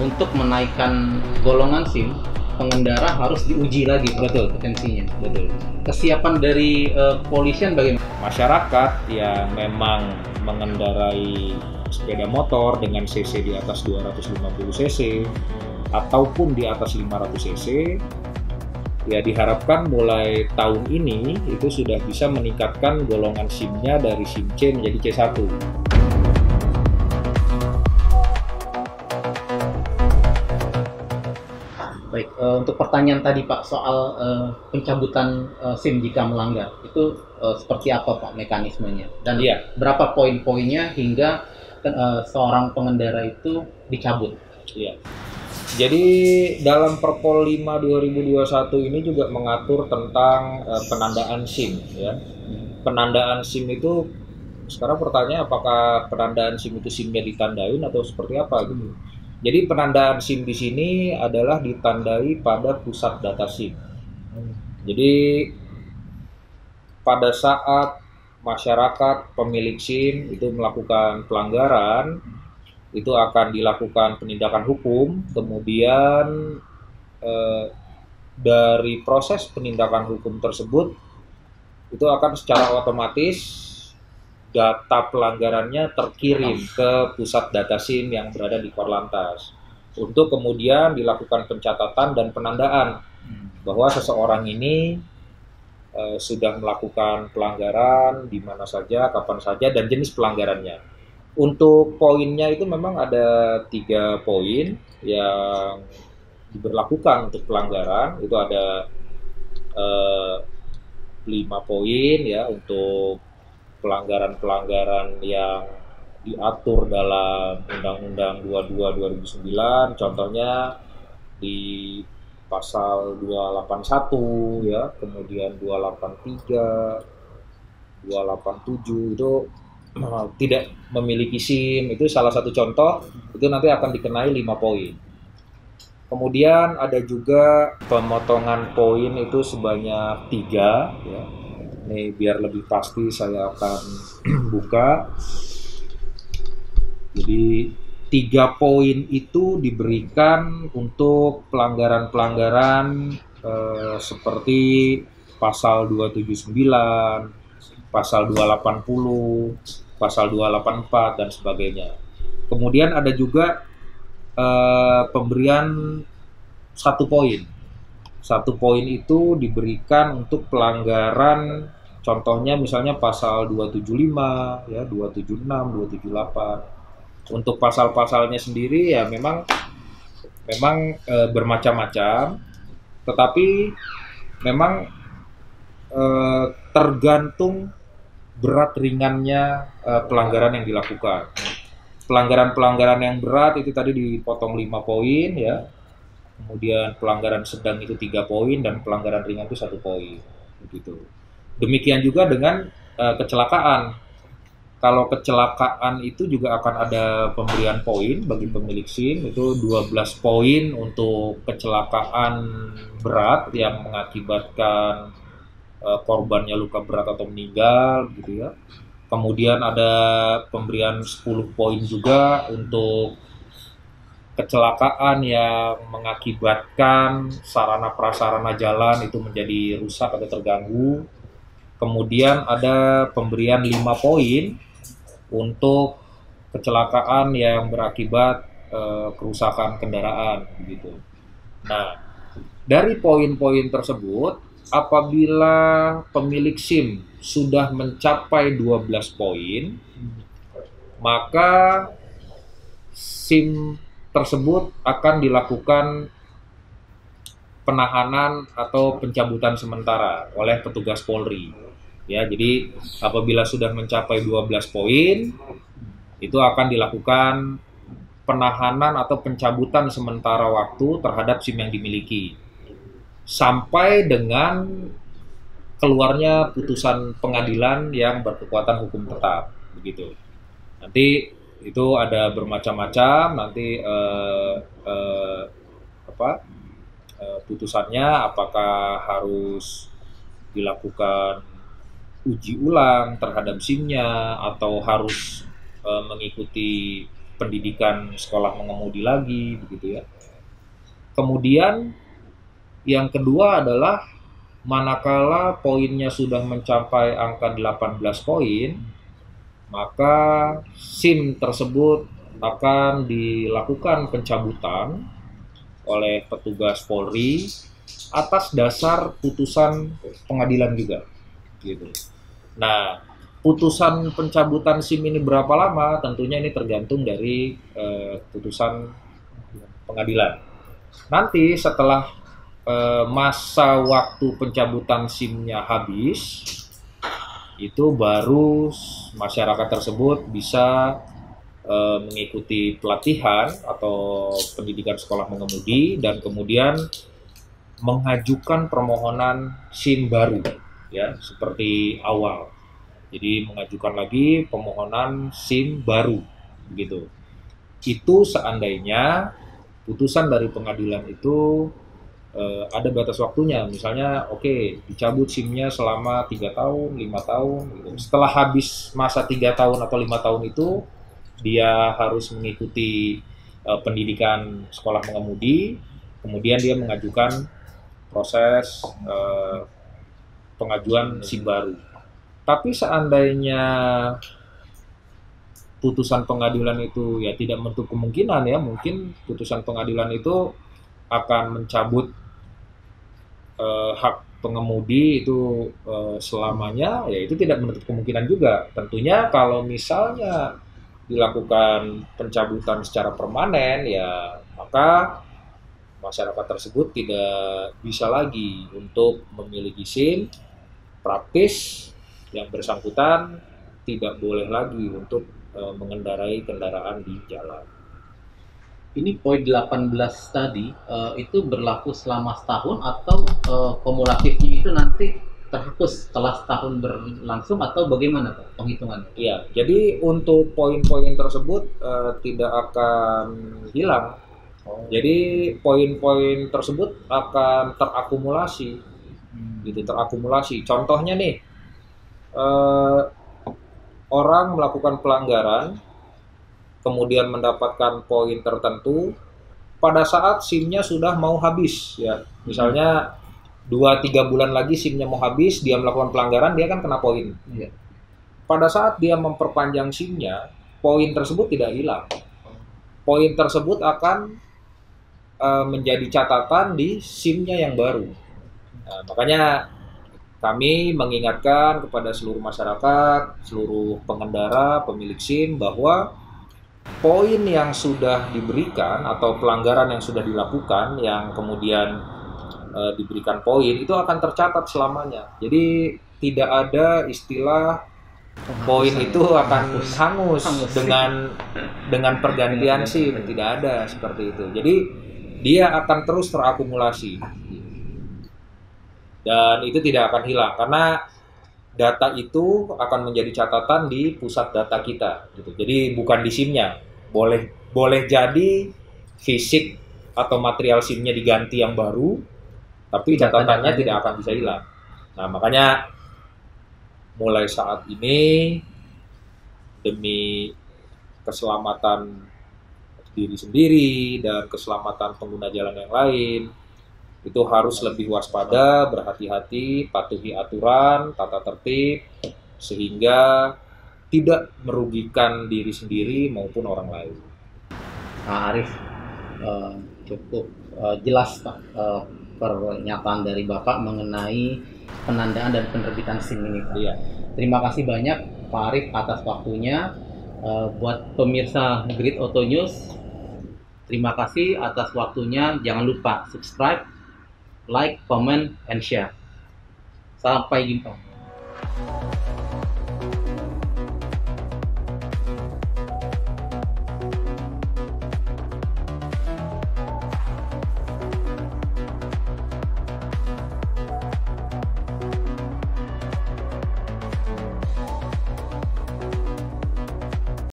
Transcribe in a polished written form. Untuk menaikkan golongan SIM, pengendara harus diuji lagi. Betul, potensinya. Betul. Kesiapan dari kepolisian bagaimana? Masyarakat yang memang mengendarai sepeda motor dengan cc di atas 250 cc ataupun di atas 500 cc, ya diharapkan mulai tahun ini itu sudah bisa meningkatkan golongan SIM-nya dari SIM C menjadi C1. Baik, untuk pertanyaan tadi Pak soal pencabutan SIM jika melanggar, itu seperti apa Pak mekanismenya? Dan ya, berapa poin-poinnya hingga seorang pengendara itu dicabut? Iya. Jadi dalam Perpol 5 2021 ini juga mengatur tentang penandaan SIM, ya. Penandaan SIM itu sekarang pertanyaan apakah penandaan SIM itu SIM-nya ditandain atau seperti apa gitu. Jadi penandaan SIM di sini adalah ditandai pada pusat data SIM. Jadi pada saat masyarakat pemilik SIM itu melakukan pelanggaran, itu akan dilakukan penindakan hukum. Kemudian dari proses penindakan hukum tersebut itu akan secara otomatis data pelanggarannya terkirim ke pusat data SIM yang berada di Korlantas untuk kemudian dilakukan pencatatan dan penandaan bahwa seseorang ini sudah melakukan pelanggaran di mana saja, kapan saja, dan jenis pelanggarannya. Untuk poinnya itu memang ada 3 poin yang diberlakukan untuk pelanggaran. Itu ada 5 poin ya untuk pelanggaran-pelanggaran yang diatur dalam Undang-Undang 22-2009. Contohnya di pasal 281 ya, kemudian 283, 287 itu tidak memiliki SIM, itu salah satu contoh, itu nanti akan dikenai 5 poin. Kemudian ada juga pemotongan poin itu sebanyak 3 ya. Ini biar lebih pasti saya akan buka. Jadi 3 poin itu diberikan untuk pelanggaran-pelanggaran seperti pasal 279, pasal 280, pasal 284, dan sebagainya. Kemudian ada juga pemberian 1 poin. 1 poin itu diberikan untuk pelanggaran, contohnya misalnya pasal 275, ya, 276, 278. Untuk pasal-pasalnya sendiri ya memang bermacam-macam, tetapi memang tergantung berat ringannya pelanggaran yang dilakukan. Pelanggaran-pelanggaran yang berat itu tadi dipotong 5 poin ya. Kemudian pelanggaran sedang itu 3 poin dan pelanggaran ringan itu 1 poin begitu. Demikian juga dengan kecelakaan. Kalau kecelakaan itu juga akan ada pemberian poin bagi pemilik SIM, itu 12 poin untuk kecelakaan berat yang mengakibatkan korbannya luka berat atau meninggal gitu ya. Kemudian ada pemberian 10 poin juga untuk kecelakaan yang mengakibatkan sarana prasarana jalan itu menjadi rusak atau terganggu. Kemudian ada pemberian 5 poin untuk kecelakaan yang berakibat kerusakan kendaraan gitu. Nah, dari poin-poin tersebut, apabila pemilik SIM sudah mencapai 12 poin, maka SIM tersebut akan dilakukan penahanan atau pencabutan sementara oleh petugas Polri. Ya, jadi apabila sudah mencapai 12 poin, itu akan dilakukan penahanan atau pencabutan sementara waktu terhadap SIM yang dimiliki, sampai dengan keluarnya putusan pengadilan yang berkekuatan hukum tetap begitu. Nanti itu ada bermacam-macam nanti putusannya, apakah harus dilakukan uji ulang terhadap SIM-nya atau harus mengikuti pendidikan sekolah mengemudi lagi, begitu ya. Kemudian yang kedua adalah manakala poinnya sudah mencapai angka 18 poin, maka SIM tersebut akan dilakukan pencabutan oleh petugas Polri atas dasar putusan pengadilan juga, gitu. Nah, putusan pencabutan SIM ini berapa lama? Tentunya ini tergantung dari putusan pengadilan. Nanti setelah masa waktu pencabutan SIM-nya habis, itu baru masyarakat tersebut bisa mengikuti pelatihan atau pendidikan sekolah mengemudi dan kemudian mengajukan permohonan SIM baru, ya, seperti awal. Jadi mengajukan lagi permohonan SIM baru, begitu. Itu seandainya putusan dari pengadilan itu ada batas waktunya, misalnya oke, dicabut SIM-nya selama 3 tahun, 5 tahun, gitu. Setelah habis masa 3 tahun atau 5 tahun itu, dia harus mengikuti pendidikan sekolah mengemudi, kemudian dia mengajukan proses pengajuan SIM baru. Tapi seandainya putusan pengadilan itu ya tidak menutup kemungkinan ya, mungkin putusan pengadilan itu akan mencabut hak pengemudi itu selamanya, ya itu tidak menutup kemungkinan juga. Tentunya kalau misalnya dilakukan pencabutan secara permanen, ya maka masyarakat tersebut tidak bisa lagi untuk memiliki SIM. Praktis yang bersangkutan tidak boleh lagi untuk mengendarai kendaraan di jalan. Ini poin 18 tadi itu berlaku selama setahun atau kumulatifnya itu nanti terhapus setelah setahun berlangsung atau bagaimana Pak penghitungannya? Iya, jadi untuk poin-poin tersebut tidak akan hilang. Oh. Jadi poin-poin tersebut akan terakumulasi, gitu, terakumulasi. Contohnya nih. Orang melakukan pelanggaran kemudian mendapatkan poin tertentu pada saat SIM-nya sudah mau habis, ya misalnya 2-3 bulan lagi SIM-nya mau habis, dia melakukan pelanggaran, dia kan kena poin. Pada saat dia memperpanjang SIM-nya, poin tersebut tidak hilang, poin tersebut akan menjadi catatan di SIM-nya yang baru. Nah, makanya kami mengingatkan kepada seluruh masyarakat, seluruh pengendara, pemilik SIM bahwa poin yang sudah diberikan atau pelanggaran yang sudah dilakukan yang kemudian diberikan poin itu akan tercatat selamanya. Jadi tidak ada istilah poin itu akan hangus. dengan pergantian SIM, tidak ada seperti itu. Jadi dia akan terus terakumulasi. Dan itu tidak akan hilang karena data itu akan menjadi catatan di pusat data kita, gitu. Jadi bukan di SIM-nya. Boleh jadi fisik atau material SIM-nya diganti yang baru, tapi catatannya tidak akan bisa hilang. Nah, makanya mulai saat ini demi keselamatan diri sendiri dan keselamatan pengguna jalan yang lain, itu harus lebih waspada, berhati-hati, patuhi aturan, tata tertib, sehingga tidak merugikan diri sendiri maupun orang lain. Pak Arief, cukup jelas Pak pernyataan dari Bapak mengenai penandaan dan penerbitan SIM ini, Pak. Iya. Terima kasih banyak Pak Arief atas waktunya. Buat pemirsa Grid Auto News, terima kasih atas waktunya. Jangan lupa subscribe, like, comment, and share. Sampai jumpa.